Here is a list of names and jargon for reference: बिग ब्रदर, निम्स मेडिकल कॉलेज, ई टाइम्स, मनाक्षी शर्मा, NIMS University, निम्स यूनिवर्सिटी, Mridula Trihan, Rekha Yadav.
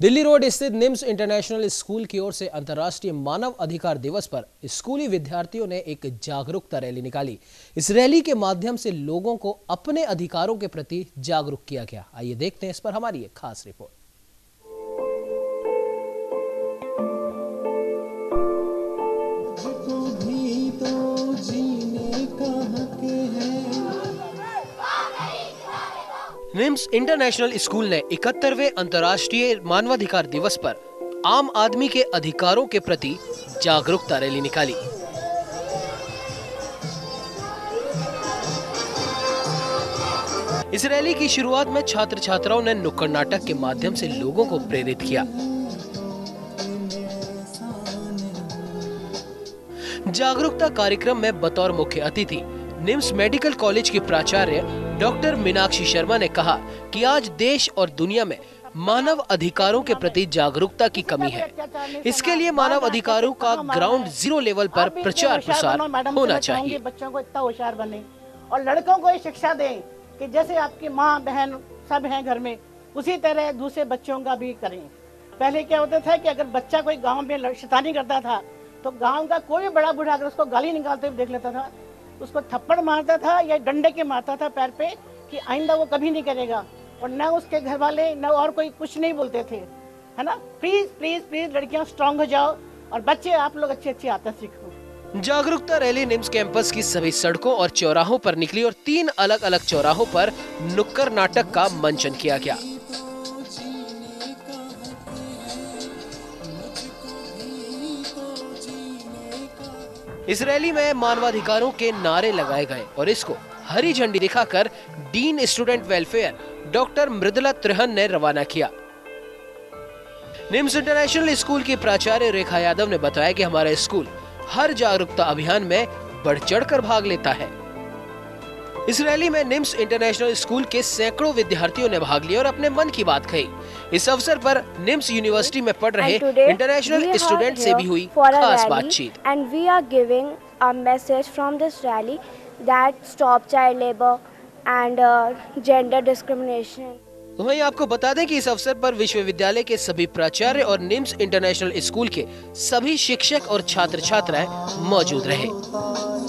Delhi road स्थित NIMS international school की ओर से अंतर्राष्ट्रीय मानव अधिकार दिवस पर स्कूली विद्यार्थियों ने एक जागरूकता रैली निकाली। इस रैली के माध्यम से लोगों को अपने अधिकारों के प्रति जागरूक किया गया। आइए देखते हैं इस पर हमारी एक खास रिपोर्ट। निम्स इंटरनेशनल स्कूल ने 71वें अंतर्राष्ट्रीय मानवाधिकार दिवस पर आम आदमी के अधिकारों के प्रति जागरूकता रैली निकाली। इस रैली की शुरुआत में छात्र छात्राओं ने नुक्कड़ नाटक के माध्यम से लोगों को प्रेरित किया। जागरूकता कार्यक्रम में बतौर मुख्य अतिथि निम्स मेडिकल कॉलेज की प्राचार्य डॉक्टर मनाक्षी शर्मा ने कहा कि आज देश और दुनिया में मानव अधिकारों के प्रति जागरूकता की कमी है। इसके लिए मानव अधिकारों का ग्राउंड जीरो लेवल पर प्रचार प्रसार होना चाहिए। बच्चों को इतना होशियार बने और लड़कों को ये शिक्षा दें कि जैसे आपकी माँ बहन सब हैं घर में, उसी तरह दूसरे बच्चों का भी करें। पहले क्या होता था कि अगर बच्चा कोई गाँव में शैतानी करता था तो गाँव का कोई बड़ा बूढ़ा अगर उसको गाली निकालते हुए देख लेता था, उसको थप्पड़ मारता था या डंडे के मारता था पैर पे कि आइंदा वो कभी नहीं करेगा। और ना उसके घर वाले ना और कोई कुछ नहीं बोलते थे, है ना। प्लीज प्लीज प्लीज लड़कियां स्ट्रांग हो जाओ और बच्चे आप लोग अच्छी अच्छी आदतें सीखो। जागरूकता रैली निम्स कैंपस की सभी सड़कों और चौराहों पर निकली और 3 अलग अलग चौराहों पर नुक्कड़ नाटक का मंचन किया गया। इस रैली में मानवाधिकारों के नारे लगाए गए और इसको हरी झंडी दिखाकर dean student welfare doctor Mridula Trihan ने रवाना किया। निम्स इंटरनेशनल स्कूल की प्राचार्य रेखा यादव ने बताया कि हमारा स्कूल हर जागरूकता अभियान में बढ़ चढ़कर भाग लेता है। इस रैली में निम्स इंटरनेशनल स्कूल के सैकड़ों विद्यार्थियों ने भाग लिया और अपने मन की बात कही। इस अवसर पर निम्स यूनिवर्सिटी में पढ़ रहे इंटरनेशनल स्टूडेंट से भी हुई खास बातचीत। And we are giving a message from this rally that stop child labour and gender discrimination. वहीं आपको बता दें कि इस अवसर पर विश्वविद्यालय के सभी प्राचार्य और निम्स इंटरनेशनल स्कूल के सभी शिक्षक और छात्र छात्राएं मौजूद रहे।